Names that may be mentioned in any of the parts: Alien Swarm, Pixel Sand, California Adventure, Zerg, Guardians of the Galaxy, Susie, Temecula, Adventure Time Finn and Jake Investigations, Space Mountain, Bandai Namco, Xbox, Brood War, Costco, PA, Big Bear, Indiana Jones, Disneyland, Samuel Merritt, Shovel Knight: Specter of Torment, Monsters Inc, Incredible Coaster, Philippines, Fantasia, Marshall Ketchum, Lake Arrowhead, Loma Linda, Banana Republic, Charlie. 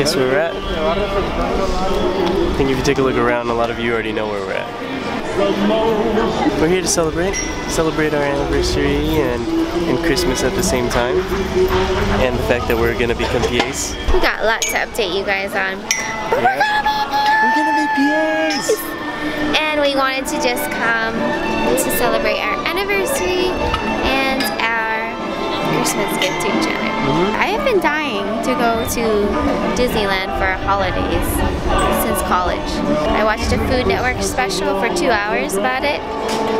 guess where we're at? I think if you take a look around, a lot of you already know where we're at. We're here to celebrate our anniversary and Christmas at the same time, and the fact that we're going to become PAs. We got a lot to update you guys on. But we're going to be PAs! And we wanted to just come to celebrate our anniversary and our Christmas gift to each other. I have been dying to go to Disneyland for holidays since college. I watched a Food Network special for 2 hours about it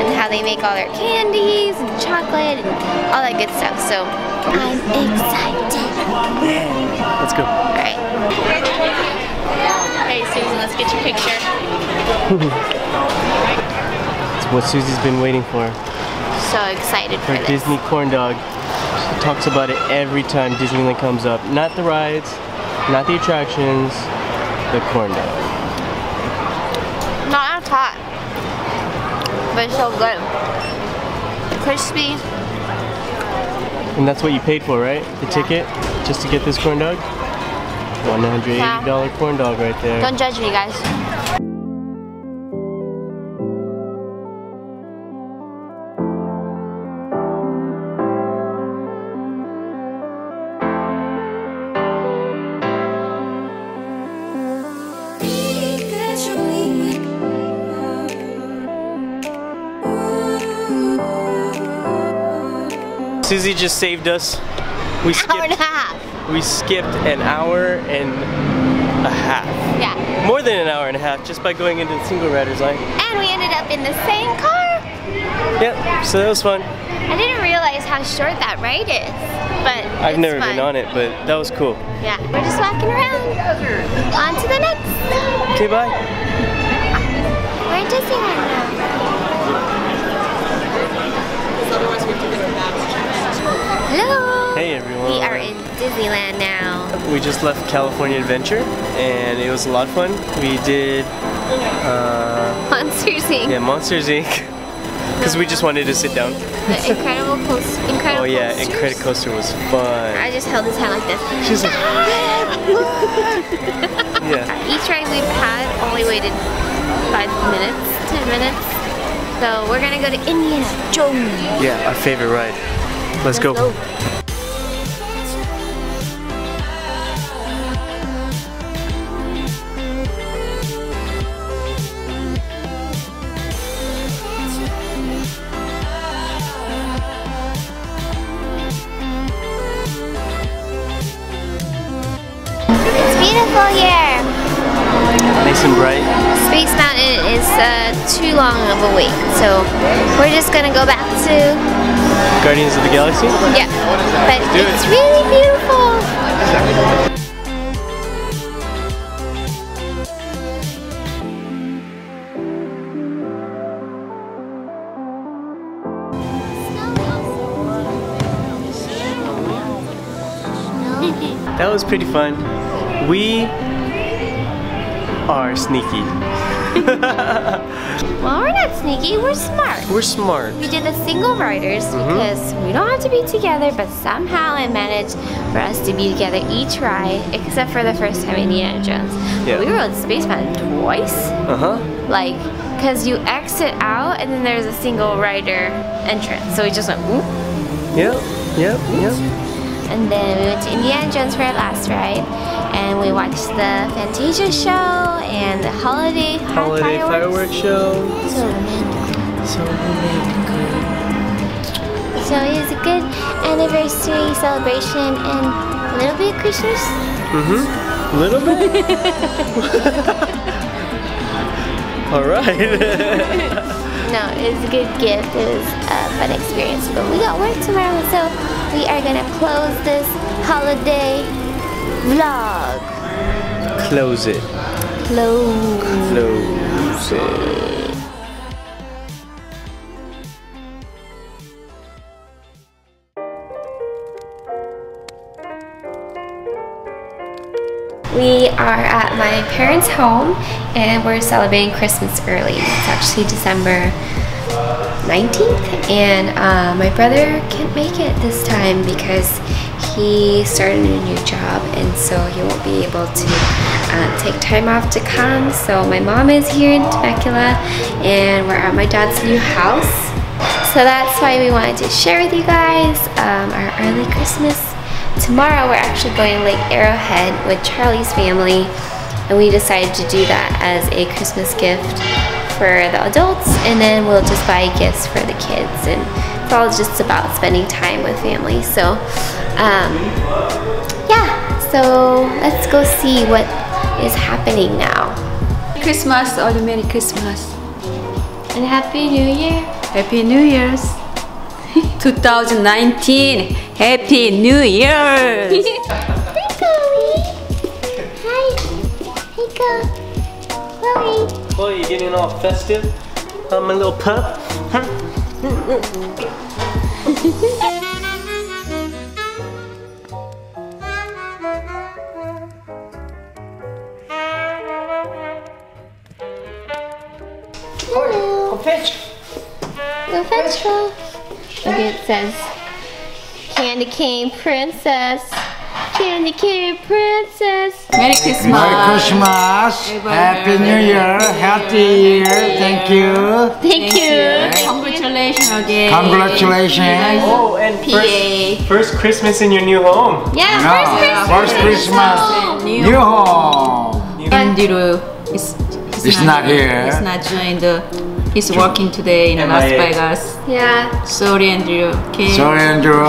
and how they make all their candies and chocolate and all that good stuff. So I'm excited. Let's go. All right. Hey Susan, let's get your picture. It's what Susie's been waiting for. So excited for this. Her Disney corn dog. She talks about it every time Disneyland comes up. Not the rides, not the attractions, the corn dog. Not hot, but it's so good. Crispy. And that's what you paid for, right? The ticket, just to get this corn dog? $180 corn dog right there. Don't judge me, guys. Susie just saved us. We skipped. We skipped an hour and a half. Yeah. More than an hour and a half just by going into the single rider's line. And we ended up in the same car. Yep, so that was fun. I didn't realize how short that ride is, but I've never been on it, but that was cool. Yeah, we're just walking around. On to the next. Okay, bye. We're at Disneyland now. Hello. Hey everyone. We are in Disneyland now. We just left California Adventure and it was a lot of fun. We did Monsters Inc. Yeah, Monsters Inc. Because we just wanted to sit down. The Incredible Coaster. Oh yeah, Incredible Coaster was fun. I just held his hand like this. She's like, yeah. Each ride we've had only waited 10 minutes. So we're gonna go to Indiana Jones. Yeah, our favorite ride. Let's go. Year. Nice and bright. Space Mountain is too long of a wait, so we're just gonna go back to Guardians of the Galaxy? Yeah, but it's really beautiful. That was pretty fun. We are sneaky. Well, we're not sneaky, we're smart. We're smart. We did the single riders because we don't have to be together, but somehow I managed for us to be together each ride, except for the first time Indiana Jones. Yeah. We rode Space Mountain twice. Like, because you exit out and then there's a single rider entrance. So we just went, whoop. Yep. And then we went to Indiana Jones for our last ride, and we watched the Fantasia show and the holiday fireworks show. So romantic. So romantic. So it was a good anniversary celebration and a little bit of Christmas. A little bit. All right. No, it was a good gift. It was a fun experience, but we got work tomorrow, so we are gonna close this holiday vlog. Close it. Close it. We are at my parents' home and we're celebrating Christmas early. It's actually December 19th and my brother can't make it this time because he started a new job, and so he won't be able to take time off to come. So my mom is here in Temecula and we're at my dad's new house. So that's why we wanted to share with you guys our early Christmas. Tomorrow we're actually going to Lake Arrowhead with Charlie's family, and we decided to do that as a Christmas gift for the adults, and then we'll just buy gifts for the kids, and it's all just about spending time with family. So yeah, so let's go see what is happening now. Christmas, all the Merry Christmas and Happy New Year. Happy New Year's 2019. Happy New Year's. Hi Chloe. Hi Chloe. Chloe, you getting all festive? I'm a little pup. Huh? Hello. Go fetch. Go fetch. Okay, it says Candy Cane Princess. Candy Cane Princess. Merry Christmas. Merry Christmas. Happy New Year. Happy Year. Thank you. Thank you. Congratulations again. Congratulations. Oh, and first Christmas in your new home. Yeah, no, first Christmas. First Christmas. New home. Andrew is not here. He's not joined. He's working today in Las Vegas. Yeah. Sorry, Andrew. Okay. Sorry, Andrew.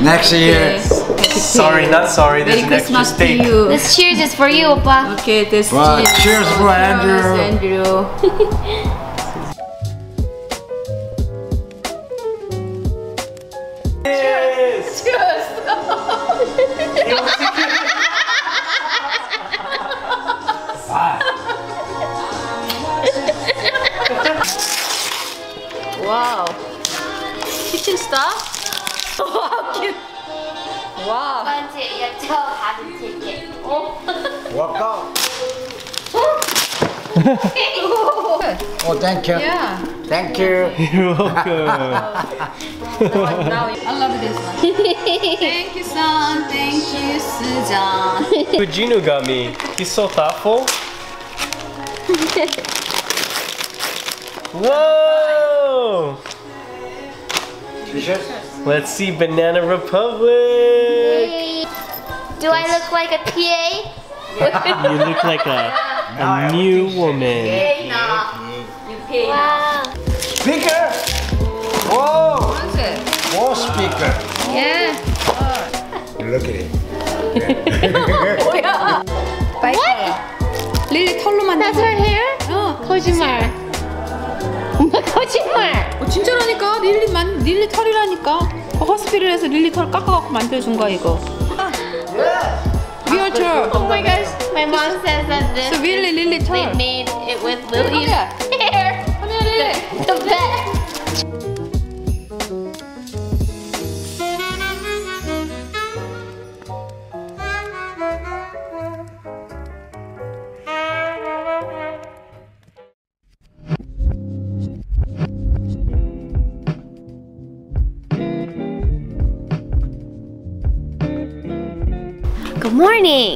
Next year. Sorry, not sorry. Merry Christmas to you. This cheers is for you, Opa. Okay, this cheers for Andrew. Cheers! Cheers! Wow. Kitchen stuff. Wow, cute. Wow. You have to have a ticket. Walk out. Oh, thank you. Yeah. Thank you. You're welcome. I love this one. Thank you, son. Thank you, Sujan. Fujino got me. He's so thoughtful. Whoa! T-shirt? Let's see Banana Republic! Yay. Do I look like a PA? You look like a new woman. Wow. Speaker! Whoa! What is it? Whoa, speaker! Yeah! Look at it. What? That's her hair? No. 거짓말. 거짓말! 진짜라니까 릴리 털이라니까 허스피를에서 릴리 털 깎아갖고 만들어준 거야 이거. Realtor. Oh my gosh, my mom says that this. So really, 릴리 털. They made it with Lily's hair. The best. Good morning!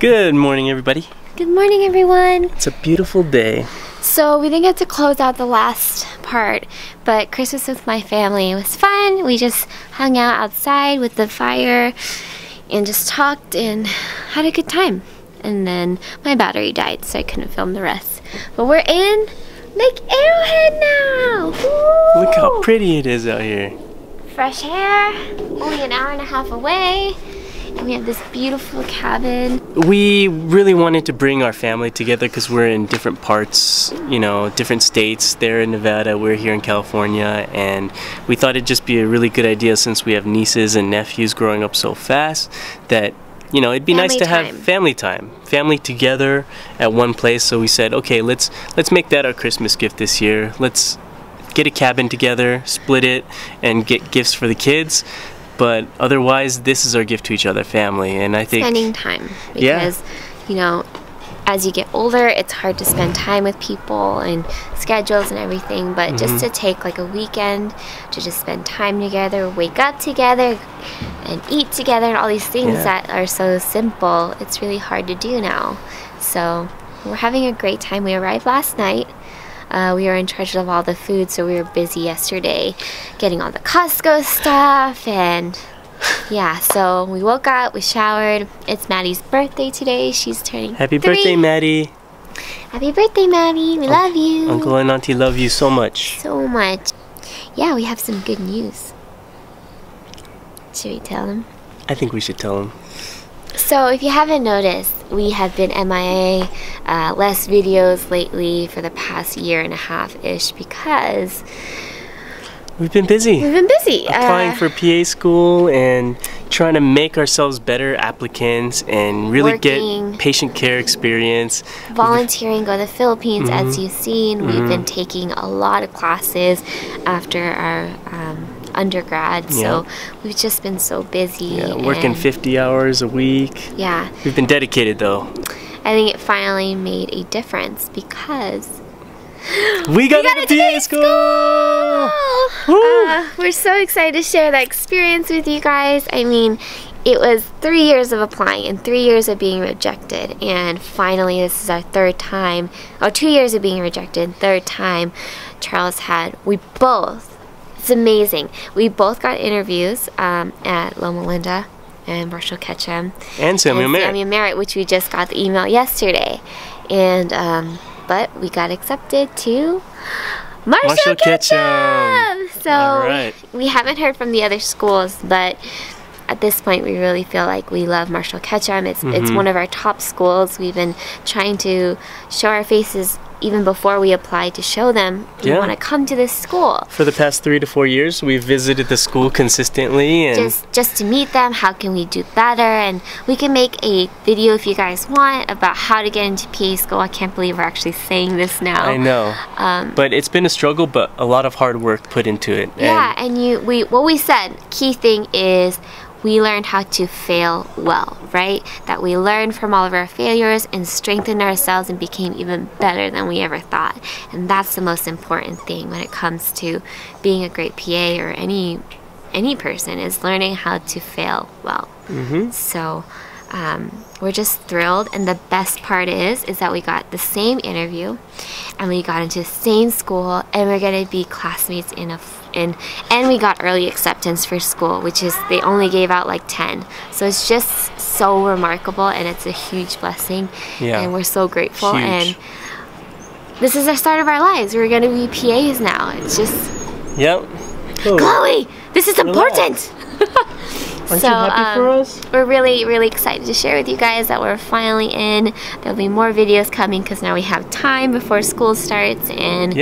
Good morning, everybody. Good morning, everyone. It's a beautiful day. So we didn't get to close out the last part, but Christmas with my family was fun. We just hung out outside with the fire and just talked and had a good time. And then my battery died, so I couldn't film the rest. But we're in Lake Arrowhead now! Woo! Look how pretty it is out here. Fresh air, only an hour and a half away. And we have this beautiful cabin. We really wanted to bring our family together because we're in different parts, you know, different states. They're in Nevada, we're here in California, and we thought it'd just be a really good idea since we have nieces and nephews growing up so fast that, you know, it'd be nice to have family time, family together at one place. So we said, okay, let's make that our Christmas gift this year. Let's get a cabin together, split it, and get gifts for the kids. But otherwise, this is our gift to each other, family, and I think spending time because you know, as you get older, it's hard to spend time with people and schedules and everything. But just to take like a weekend to just spend time together, wake up together, and eat together and all these things that are so simple, it's really hard to do now. So we're having a great time. We arrived last night. We were in charge of all the food, so we were busy yesterday getting all the Costco stuff, and yeah, so we woke up, we showered. It's Maddie's birthday today. She's turning Happy birthday, Maddie. Happy birthday, Maddie. We love you. Uncle and Auntie love you so much. So much. Yeah, we have some good news. Should we tell them? I think we should tell them. So if you haven't noticed, we have been MIA, less videos lately for the past year and a half-ish because we've been busy. We've been busy. Applying for PA school and trying to make ourselves better applicants and really get patient care experience. Volunteering, go to the Philippines, as you've seen. We've been taking a lot of classes after our undergrad, so we've just been so busy. Yeah, working 50 hours a week. Yeah. We've been dedicated though. I think it finally made a difference because we got into PA school! We're so excited to share that experience with you guys. I mean, it was 3 years of applying and 3 years of being rejected, and finally this is our third time, or 2 years of being rejected, third time Charles had, it's amazing. We both got interviews at Loma Linda and Marshall Ketchum. And Samuel Merritt. Samuel Merritt, which we just got the email yesterday. And, but we got accepted to Marshall Ketchum! So we haven't heard from the other schools, but at this point we really feel like we love Marshall Ketchum. It's one of our top schools. We've been trying to show our faces even before we applied to show them we want to come to this school. For the past 3 to 4 years we've visited the school consistently, and just to meet them. How can we do better? And we can make a video if you guys want about how to get into PA school. I can't believe we're actually saying this now. I know. But it's been a struggle, but a lot of hard work put into it. Yeah, and what we said, key thing is we learned how to fail well, right? That we learned from all of our failures and strengthened ourselves and became even better than we ever thought. And that's the most important thing when it comes to being a great PA or any person, is learning how to fail well. So we're just thrilled, and the best part is that we got the same interview and we got into the same school, and we're gonna be classmates in a and we got early acceptance for school, which is they only gave out like 10. So it's just so remarkable, and it's a huge blessing. And we're so grateful. And this is the start of our lives. We're gonna be PAs now. It's just Chloe, this is important. Aren't you happy for us? We're really, really excited to share with you guys that we're finally in. There'll be more videos coming because now we have time before school starts, and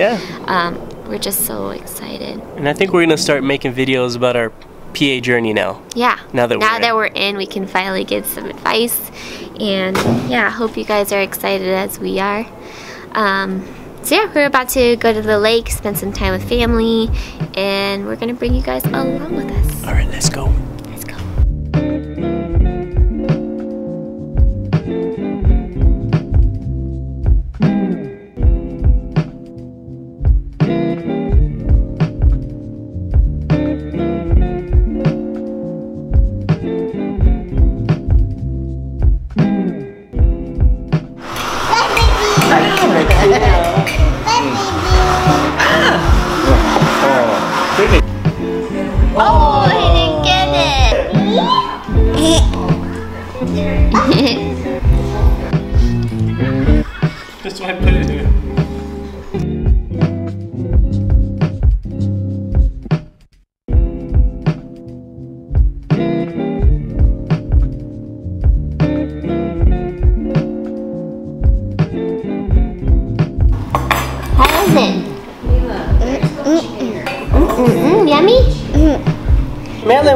we're just so excited. And I think we're gonna start making videos about our PA journey now. Yeah. Now that we're in, we can finally give some advice, and I hope you guys are excited as we are. So yeah, we're about to go to the lake, spend some time with family, and we're gonna bring you guys along with us. All right, let's go.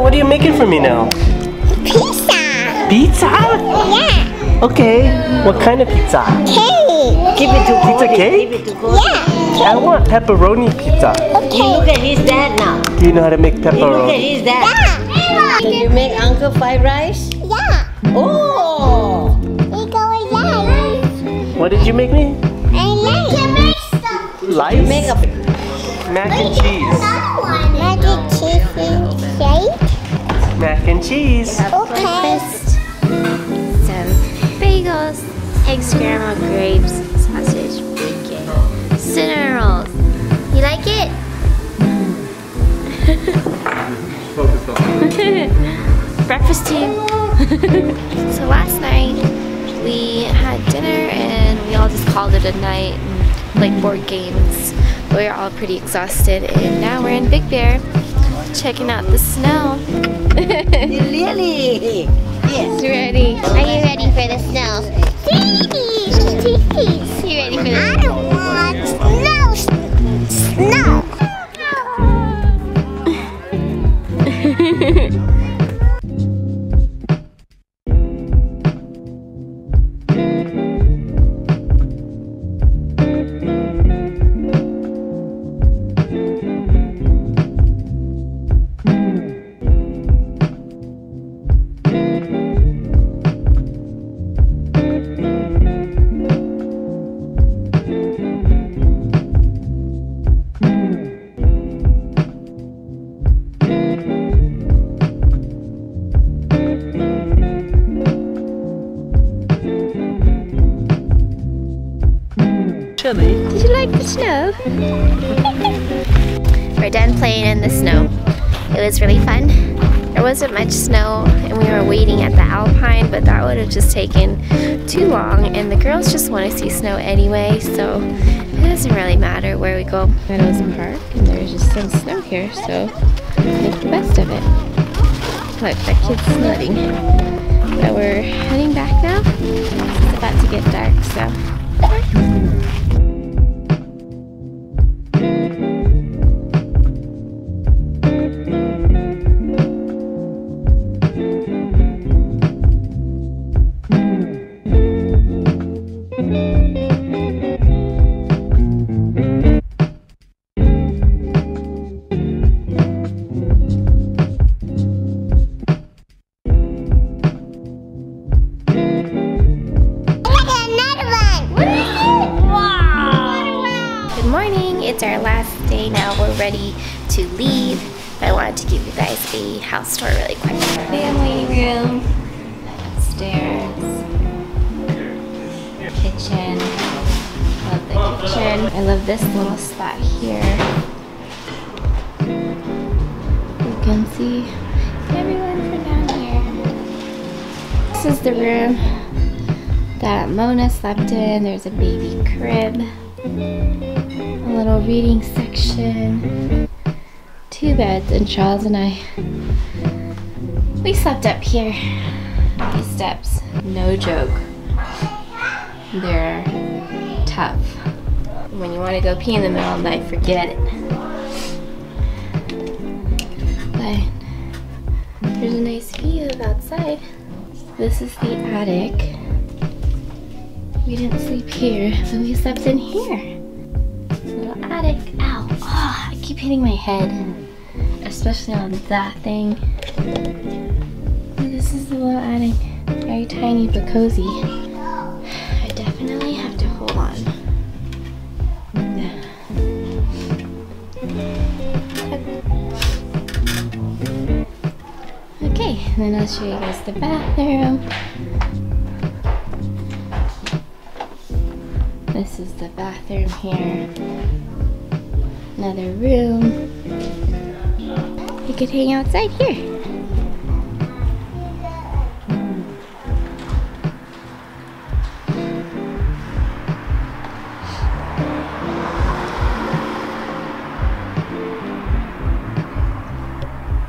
What are you making for me now? Pizza. Pizza? Yeah. Okay. What kind of pizza? Cake. Give it to pizza cake? Give it to Cody. Yeah. I want pepperoni pizza. Okay. You look at his dad now. Do you know how to make pepperoni? You look at his dad. Yeah. Can you make Uncle fried rice? Yeah. Oh. We go with rice. What did you make me? I like to make some. Lice? You make mac and cheese. Mac and cheese. mac and cheese. Breakfast. Some bagels, eggs, caramel, grapes, sausage, bacon, cinnamon rolls. You like it? Focus on breakfast team. So last night we had dinner and we all just called it a night and played board games. We were all pretty exhausted and now we're in Big Bear checking out the snow. Lily! Yes. Ready? Are you ready for the snow? You ready for the snow? I don't want snow! Did you like the snow? We're done playing in the snow. It was really fun. There wasn't much snow and we were waiting at the Alpine, but that would have just taken too long and the girls just want to see snow anyway, so it doesn't really matter where we go. Meadows and Park, and there's just some snow here, so make the best of it. Look, that kid's sledding. But we're heading back now. It's about to get dark, so. Ready to leave, but I wanted to give you guys a house tour really quick. Family room, upstairs, kitchen, love the kitchen. I love this little spot here. You can see everyone from down here. This is the room that Mona slept in. There's a baby crib, a little reading section, two beds, and Charles and we slept up here. These steps, no joke, they're tough. When you want to go pee in the middle of the night, forget it. But there's a nice view of outside. This is the attic. We didn't sleep here, but we slept in here. Little attic. Ow. Oh, I keep hitting my head, especially on that thing. This is the little attic. Very tiny but cozy. I definitely have to hold on. Okay, and then I'll show you guys the bathroom. This is the bathroom here. Another room. You could hang outside here.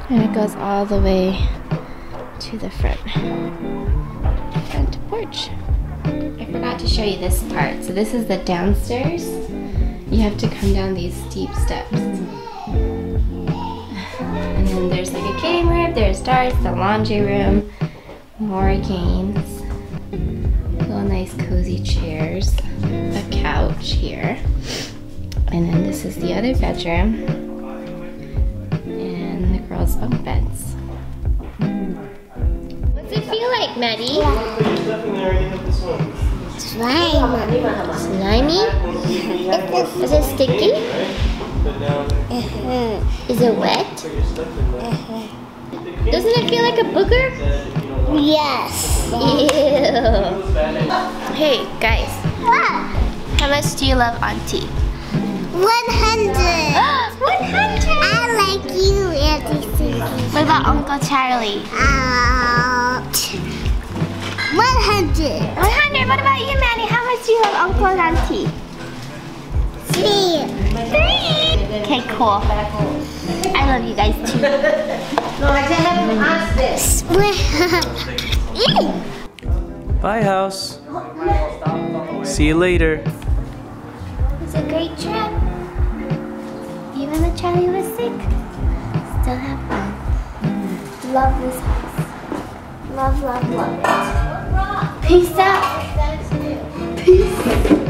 And it goes all the way to the front porch. I forgot to show you this part. So this is the downstairs. You have to come down these steep steps. And then there's like a game room, there's darts, the laundry room, more games, little nice cozy chairs, a couch here. And then this is the other bedroom and the girls' bunk beds. What's it feel like, Maddie? Yeah. Slime. Slimy? Is it sticky? Is it wet? Doesn't it feel like a booger? Yes. Ew. Hey guys. What? How much do you love Auntie? 100. 100. I like you, Auntie Susie. What about Uncle Charlie? 100. 100. What about you, Maddie? How much do you love Uncle and Auntie? 3. 3. Okay, cool. I love you guys too. No, I didn't have to ask this. Bye, house. See you later. It was a great trip. Even though Charlie was sick, still have fun. Love this house. Love it. Peace out. Peace.